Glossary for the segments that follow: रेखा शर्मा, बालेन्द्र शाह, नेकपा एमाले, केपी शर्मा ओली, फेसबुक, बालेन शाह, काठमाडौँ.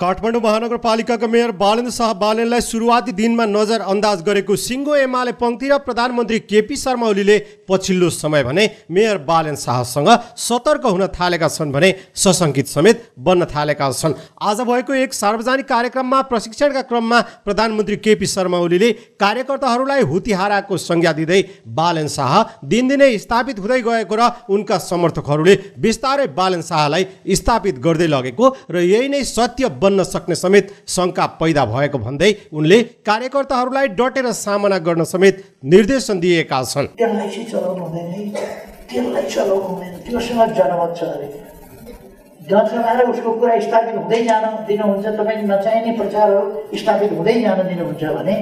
काठमाडौँ महानगरपालिकाको मेयर बालेन शाह बालेनलाई सुरुवाती दिनमा नजरअन्दाज गरेको सिङ्गो एमाले पंक्ति र प्रधानमन्त्री केपी शर्मा ओलीले पछिल्लो समय भने मेयर बालेन शाहसँग सतर्क हुन थालेका छन् भने सशंकित समेत बन्न थालेका छन्। आज भएको एक सार्वजनिक कार्यक्रममा प्रशिक्षणका क्रममा प्रधानमन्त्री केपी शर्मा ओलीले कार्यकर्ताहरूलाई हुतिहाराको संज्ञा दिँदै बालेन शाह दिनदिनै स्थापित हुँदै गएको र उनका समर्थकहरूले बिस्तारै बालेन शाहलाई स्थापित गर्दै लगेको र यही नै सत्य बन्न सक्ने समेत शंका पैदा भएको भन्दै उनले कार्यकर्ताहरूलाई डटेर सामना गर्न समेत निर्देशन दिएका छन्। उसको कुरा स्थापित हुँदै जान दिनुहुन्छ, तपाईले नचाहिने प्रचारहरू स्थापित हुँदै जान दिनुहुन्छ भने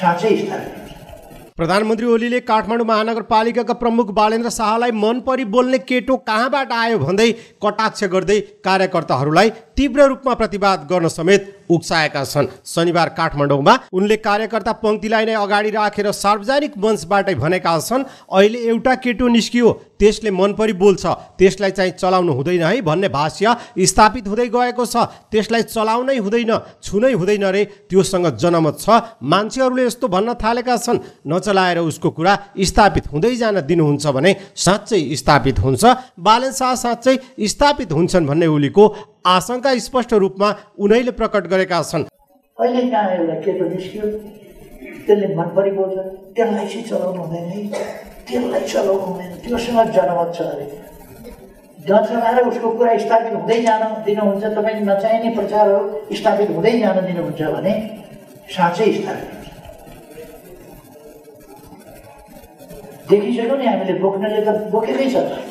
साँच्चै स्थापित। प्रधानमन्त्री ओलीले काठमाडौँ महानगरपालिकाका प्रमुख बालेन्द्र शाहलाई मन परी बोल्ने केटो कहाँबाट आयो भन्दै कटाक्ष गर्दै कार्यकर्ताहरूलाई तीव्र रूपमा प्रतिवाद गर्न समेत उक्साएका छन्। शनिबार काठमाडौँमा उनले कार्यकर्ता पंक्तिलाई नै अगाडि राखेर सार्वजनिक मञ्चबाटै भनेका छन्, अहिले एउटा केटो निस्कियो त्यसले मनपरी बोल्छ, त्यसलाई चाहिँ चलाउनु हुँदैन है भन्ने भाष्य स्थापित हुँदै गएको छ, त्यसलाई चलाउनै हुँदैन, छुनै हुँदैन रे, त्योसँग जनमत छ, मान्छेहरूले यस्तो भन्न थालेका छन्। नचलाएर उसको कुरा स्थापित हुँदै जान दिनुहुन्छ भने साँच्चै स्थापित हुन्छ। बालेन शाह साँच्चै स्थापित हुन्छन् भन्ने ओलीको आशंका स्पष्ट रूपमा उनैले प्रकट गरेका छन्। अहिले कहाँ एउटा केटो निस्कियो त्यसले मनपरी बोल्छ, त्यसलाई चाहिँ चलाउनु हुँदैन है, त्यसलाई चलाउनु हुँदैन, त्योसँग जनमत छ अरे, जनसभाएर उसको कुरा स्थापित हुँदै जान दिनुहुन्छ, तपाईले नचाहिने प्रचारहरू स्थापित हुँदै जान दिनुहुन्छ भने साँच्चै स्थापित हुन्छ। देखिसक्यौँ नि हामीले, बोक्नेले त बोकेकै छ।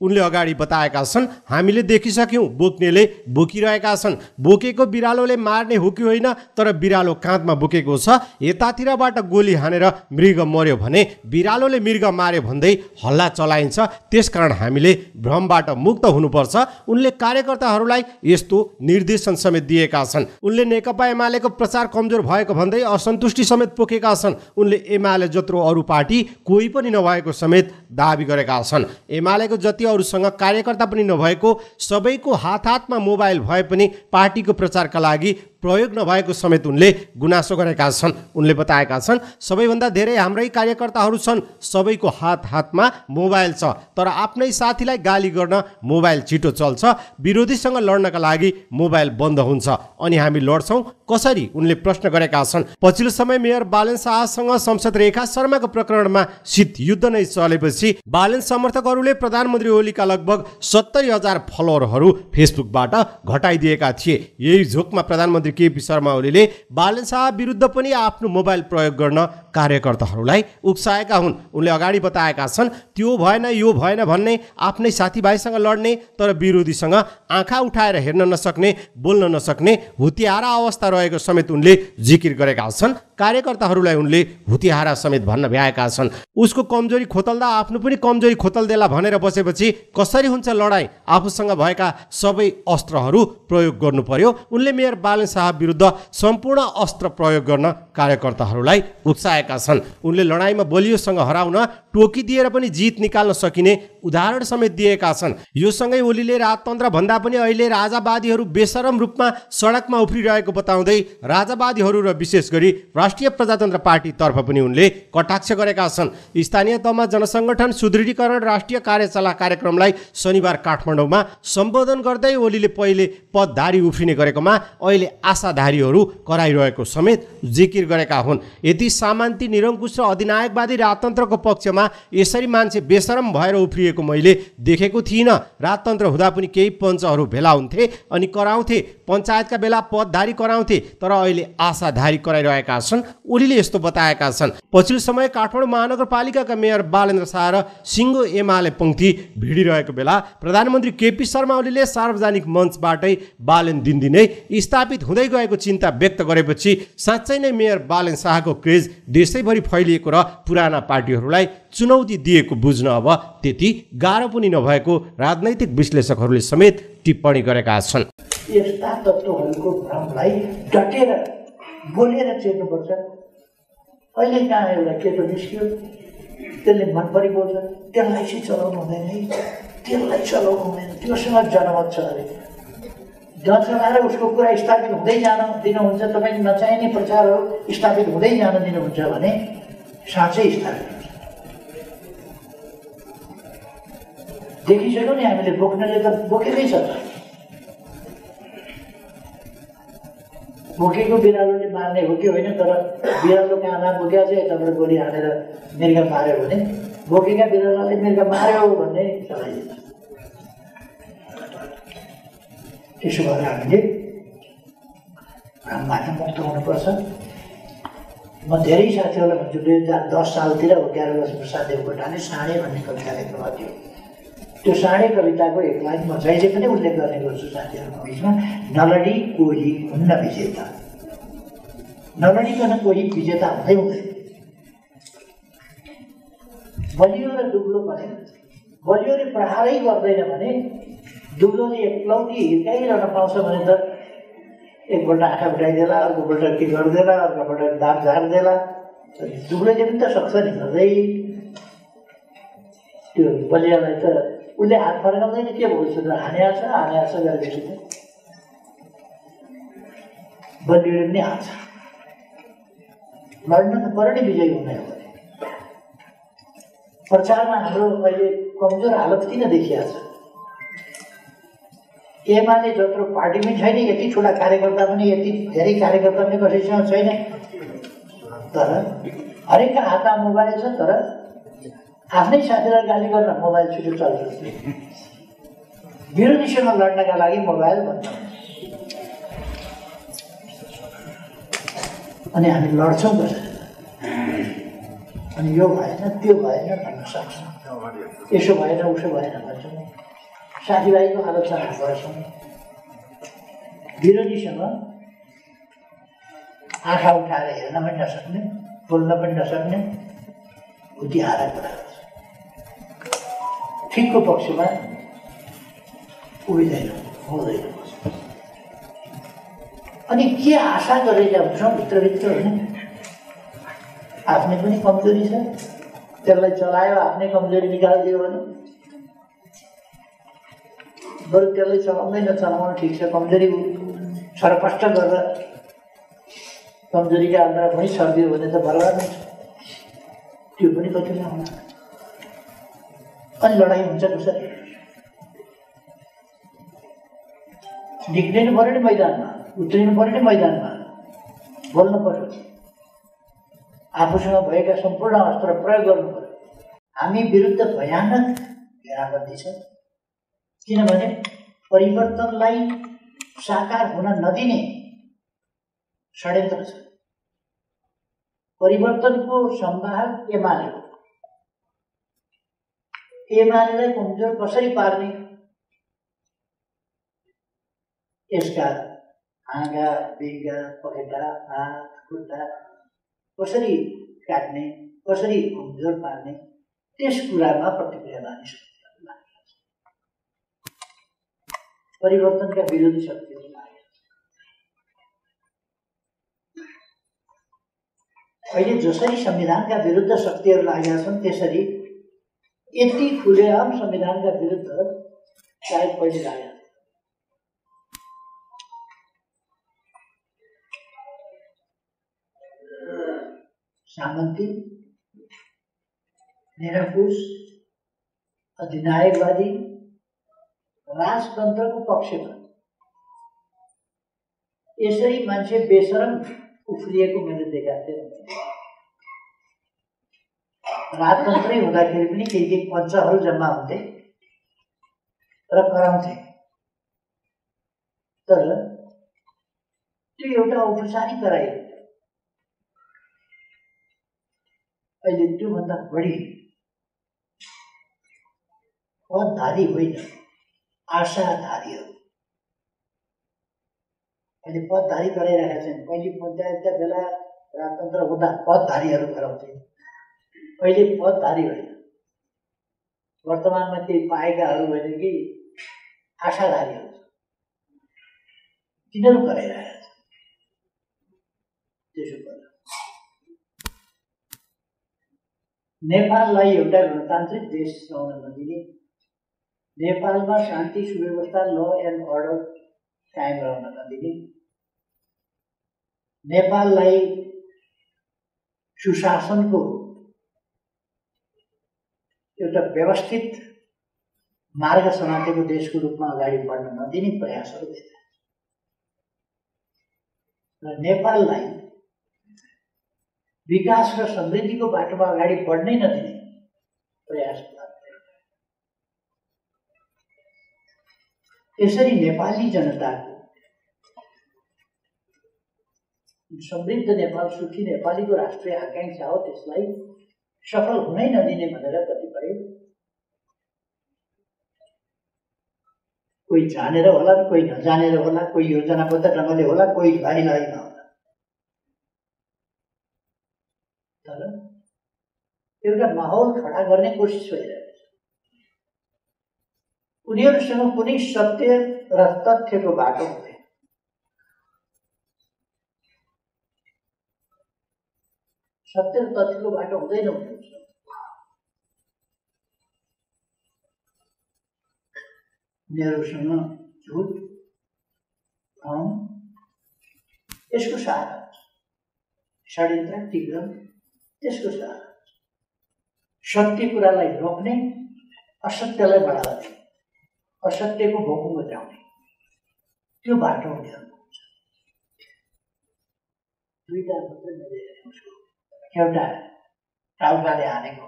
उनले अगाडि बताएका छन्, हामीले देखिसक्यौँ, बोक्नेले बोकिरहेका छन्, बोकेको बिरालोले मार्ने हो कि होइन, तर बिरालो काँधमा बोकेको छ, यतातिरबाट गोली हानेर मृग मर्यो भने बिरालोले मृग मार्यो भन्दै हल्ला चलाइन्छ, त्यसकारण हामीले भ्रमबाट मुक्त हुनुपर्छ। उनले कार्यकर्ताहरूलाई यस्तो निर्देशन समेत दिएका छन्। उनले नेकपा एमालेको प्रचार कमजोर भएको भन्दै असन्तुष्टि समेत पोखेका छन्। उनले एमाले जत्रो अरू पार्टी कोही पनि नभएको समेत दावी गरेका छन्। एमालेको जति अरूसँग कार्यकर्ता पनि नभएको, सबैको हात हातमा मोबाइल भए पनि पार्टीको प्रचारका लागि प्रयोग नभएको समेत उनले गुनासो गरेका छन्। उनले बताएका छन्, सबैभन्दा धेरै हाम्रै कार्यकर्ताहरू छन्, सबैको हात हातमा मोबाइल छ, तर आफ्नै साथीलाई गाली गर्न मोबाइल छिटो चल्छ, विरोधीसँग लड्नका लागि मोबाइल बन्द हुन्छ, अनि हामी लड्छौँ कसरी, उनले प्रश्न गरेका छन्। पछिल्लो समय मेयर बालेन शाहसँग सांसद रेखा शर्माको प्रकरणमा शीत युद्ध नै चलेपछि बालेन समर्थकहरूले प्रधानमन्त्री ओलीका लगभग 70,000 फलोवरहरू फेसबुकबाट घटाइदिएका थिए। यही झोकमा प्रधानमन्त्री केपी शर्मा ओलीले बालेन शाह विरुद्ध पनि आफ्नो मोबाइल प्रयोग गर्न कार्यकर्ताहरूलाई उक्साएका हुन्। उनले अगाडि बताएका छन्, त्यो भएन यो भएन भन्ने, आफ्नै साथीभाइसँग लड्ने तर विरोधीसँग आँखा उठाएर हेर्न नसक्ने, बोल्न नसक्ने हुतिहारा अवस्था रहेको समेत उनले जिकिर गरेका छन्। कार्यकर्ताहरूलाई उनले हुतिहारा समेत भन्न भ्याएका छन्। उसको कमजोरी खोतल्दा आफ्नो पनि कमजोरी खोतल्देला भनेर बसेपछि कसरी हुन्छ लडाईँ, आफूसँग भएका सबै अस्त्रहरू प्रयोग गर्नु पर्यो। उनले मेयर बालेन शाह विरुद्ध सम्पूर्ण अस्त्र प्रयोग गर्न कार्यकर्ताहरूलाई उक्साएका छन्। उनले लडाईँमा बलियोसँग हराउन टोकी दिएर पनि जित निकाल्न सकिने उदाहरण समेत दिएका छन्। यो सँगै ओलीले राजतन्त्र भन्दा पनि अहिले राजावादीहरू बेशरम रूपमा सडकमा उफ्रिरहेको बताउँदै राजावादीहरू र विशेष गरी राष्ट्रिय प्रजातन्त्र पार्टीतर्फ पनि उनले कटाक्ष गरेका छन्। स्थानीय तहमा जनसङ्गठन सुदृढीकरण राष्ट्रिय कार्यशाला कार्यक्रमलाई शनिबार काठमाडौँमा सम्बोधन गर्दै ओलीले पहिले पदधारी उफ्रिने गरेकोमा अहिले आशाधारीहरू कराइरहेको समेत जिकिर गरेका हुन्। यति सामान्ती निरङ्कुश र अधिनायकवादी राजतन्त्रको पक्षमा यसरी मान्छे बेशरम भएर उफ्रिएको मैले देखेको थिइनँ। राजतन्त्र हुँदा पनि केही पञ्चहरू भेला हुन्थे अनि कराउँथे, पञ्चायतका बेला पदधारी कराउँथे, तर अहिले आशाधारी कराइरहेका छन्, ओलीले यस्तो बताएका छन्। पछिल्लो समय काठमाडौँ महानगरपालिकाका मेयर बालेन्द्र शाह र सिङ्गो एमाले पंक्ति भिडिरहेको बेला प्रधानमन्त्री केपी शर्मा ओलीले सार्वजनिक मञ्चबाटै बालेन दिनदिनै स्थापित हुँदै गएको चिन्ता व्यक्त गरेपछि साँच्चै नै मेयर बालेन शाहको क्रेज देशैभरि फैलिएको र पुराना पार्टीहरूलाई चुनौती दिएको बुझ्न अब त्यति गाह्रो पनि नभएको राजनैतिक विश्लेषकहरूले समेत टिप्पणी गरेका छन्। यस्ता तत्त्वहरूको भ्रमलाई डटेर बोलेर चेर्नुपर्छ। अहिले कहाँ एउटा केटो निस्कियो त्यसले मनपरी बोल्छ, त्यसलाई चाहिँ चलाउनु हुँदैन है, त्यसलाई चलाउनु हुँदैन, त्योसँग जनमत छ अरे, गत लगाएर उसको कुरा स्थापित हुँदै जान दिनुहुन्छ, तपाईले नचाहिने प्रचारहरू स्थापित हुँदै जान दिनुहुन्छ भने साँच्चै स्थापित हुन्छ। देखिसक्यौँ नि हामीले, बोक्नेले त बोकेकै छ, बोकेको बिरालोले मार्ने हो कि होइन, तर बिरालो काँडा बोकेको चाहिँ यताबाट गोली हालेर मृग मार्यो भने बोकेका बिरालोले मृग मार्यो भन्ने चलाइन्छ। त्यसो भएर हामीले भ्रमबाट मुक्त हुनुपर्छ। म धेरै साथीहरूलाई भन्छु 2010 सालतिर 11 वर्षको साथीहरू कोटाले साँडे भन्ने कविता लेख्नुभएको थियो। त्यो साँडे कविताको एक लाइन म जहिले पनि उल्लेख गर्ने गर्छु साथीहरूको बिचमा, नलडी कोही हुन्न विजेता, नलडीकन कोही विजेता हुँदै हुँदैन। बलियो र दुब्लो भने, बलियोले प्रहारै गर्दैन भने, दुब्लोले एक्लौटी हिर्काइरहन पाउँछ भने त एकपल्ट आँखा उठाइदेला, अर्कोपल्ट के गरिदेला, अर्कोपल्ट दाँत झारिदेला, दुब्लोले पनि त सक्छ नि गर्दै। त्यो बलियालाई त उसले हात फर्काउँदैन, के भन्छ त हाने आछ गरेपछि त बलियोले पनि हान्छ। लड्न त पर नै विजयी हुने हो। प्रचारमा हाम्रो अहिले कमजोर हालत किन देखिया छ? एमाले जत्रो पार्टी पनि छैन, यति ठुला कार्यकर्ता पनि, यति धेरै कार्यकर्ता पनि कसैसँग छैन, तर हरेकका हातमा मोबाइल छ, तर आफ्नै साथीलाई गाली गर्न मोबाइल छिटो चल्छ। विरोधीसँग लड्नका लागि मोबाइल भन्छ अनि हामी लड्छौँ कसरी, अनि यो भएन त्यो भएन भन्न सक्छौँ, यसो भएन उसो भएन भन्छौँ। साथीभाइको आलोचना गर्छौँ, विरोधीसँग आँखा उठाएर हेर्न पनि नसक्ने, बोल्न पनि नसक्ने उतिहारा कुरा गर्छ। ठिकको पक्षमा उभिँदैन, हुँदैन। अनि के आशा गरेर हुन्छौँ भित्रभित्र होइन? आफ्नै पनि कमजोरी छ, त्यसलाई चलायो आफ्नै कमजोरी निकालिदियो भने बरु त्यसले चलाउँदै नचलाउनु ठिक छ। कमजोरी सरपष्ट गरेर कमजोरीका अन्डा पनि सर्दियो भने त बर्बाद हुन्छ, त्यो पनि कति नहुला। अनि लडाइँ हुन्छ कसरी? निक्लिनु पऱ्यो नि मैदानमा, उत्रिनु पऱ्यो नि मैदानमा, बोल्नु पऱ्यो, आफूसँग भएका सम्पूर्ण अस्त्र प्रयोग गर्नु पऱ्यो। हामी विरुद्ध भयानक घेराबन्दी छ, किनभने परिवर्तनलाई साकार हुन नदिने षड्यन्त्र छ। परिवर्तनको सम्भार एमाले हो, एमालेलाई कमजोर कसरी पार्ने, यसका आँगा बेङ्गा पखेटा हात खुट्टा कसरी काट्ने, कसरी कमजोर पार्ने, त्यस कुरामा प्रतिक्रिया मानिस परिवर्तन का विरोधी शक्ति। अहिले जसरी संविधान का विरुद्ध शक्ति लागेका छन्, त्यसरी यति खुलेआम संविधान का विरुद्ध शायद पहिले लागेको छ। सामन्ती, निरंकुश, अधिनायकवादी राजतंत्र को पक्ष में यसरी मान्छे बेसरम उफ्रिएको मैले देखा थे। राजतन्त्र हुँदाखेरि पनि केही केही पञ्चहरू जम्मा हुँथे र कराउँथे, तर त्यो एउटा औपचारिक गरायो। अहिले त्योभन्दा बढी पदधारी होइन, आशाधारी हो। अहिले पदधारी गराइरहेका छन्। पहिले पञ्चायतका बेला राजतन्त्र हुँदा पदधारीहरू गराउँथे, अहिले पदधारी होइन। वर्तमानमा त्यही पाएकाहरू होइन कि आशाधारीहरू तिनीहरू गराइरहेका छन्। त्यसो भएर नेपाललाई एउटा गणतान्त्रिक देश बनाउन नदिने, नेपालमा शान्ति सुव्यवस्था ल एन्ड अर्डर कायम रहनका लागि नेपाललाई सुशासनको एउटा व्यवस्थित मार्ग समातेको देशको रूपमा अगाडि बढ्न नदिने प्रयासहरू भएका र नेपाललाई विकास र समृद्धिको बाटोमा अगाडि बढ्नै नदिने प्रयास भएका। यसरी नेपाली जनताको समृद्ध नेपाल सुखी नेपालीको राष्ट्रिय आकांक्षा हो त्यसलाई सफल हुनै नदिने भनेर कतिपय कोही जानेर होला, कोही नजानेर होला, कोही योजनाबद्ध ढंगले होला, कोही लाइन लाइन होला। तर एउटा माहौल खडा गर्ने कोसिस भइरहेको छ। उनीहरूसँग कुनै सत्य र तथ्यको बाटो हुँदैन। सत्य तथ्य को बाटो हुँदैन। उनीहरूसँग झूठ भ्रम यसको सहारा, षड्यन्त्र तिग्रम त्यसको सहारा, सत्य कुरालाई रोक्ने, असत्यलाई बढावा दिने, असत्यको भोको बचाउने त्यो बाटो उनीहरूको हुन्छ। दुईटा मात्रै मिलेर एउटा टाउकाले हानेको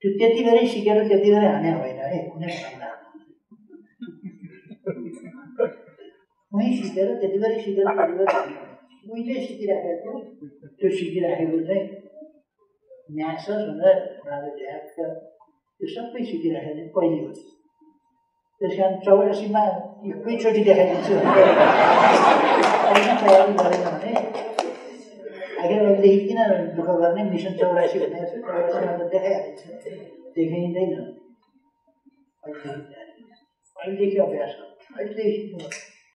त्यो त्यति बेरै सिकेर त्यति बेरै हाने होइन है, कुनै ठाउँमा उहीँ सिकेर त्यति बेरै सिकेर उहिले सिकिराखेको त्यो सिकिराखेको चाहिँ न्यास भनेर त्यो सबै सिकिराखेको कहिले हो। त्यस कारण 84 एकैचोटि देखाइदिन्छु तयारी गरेन भने आखिर अहिलेदेखि किन दुःख गर्ने। मिसन 84 भने 84 त देखाइहालिन्छ, देखाइँदैन। अहिलेदेखि अभ्यास, अहिलेदेखि सिक्नु।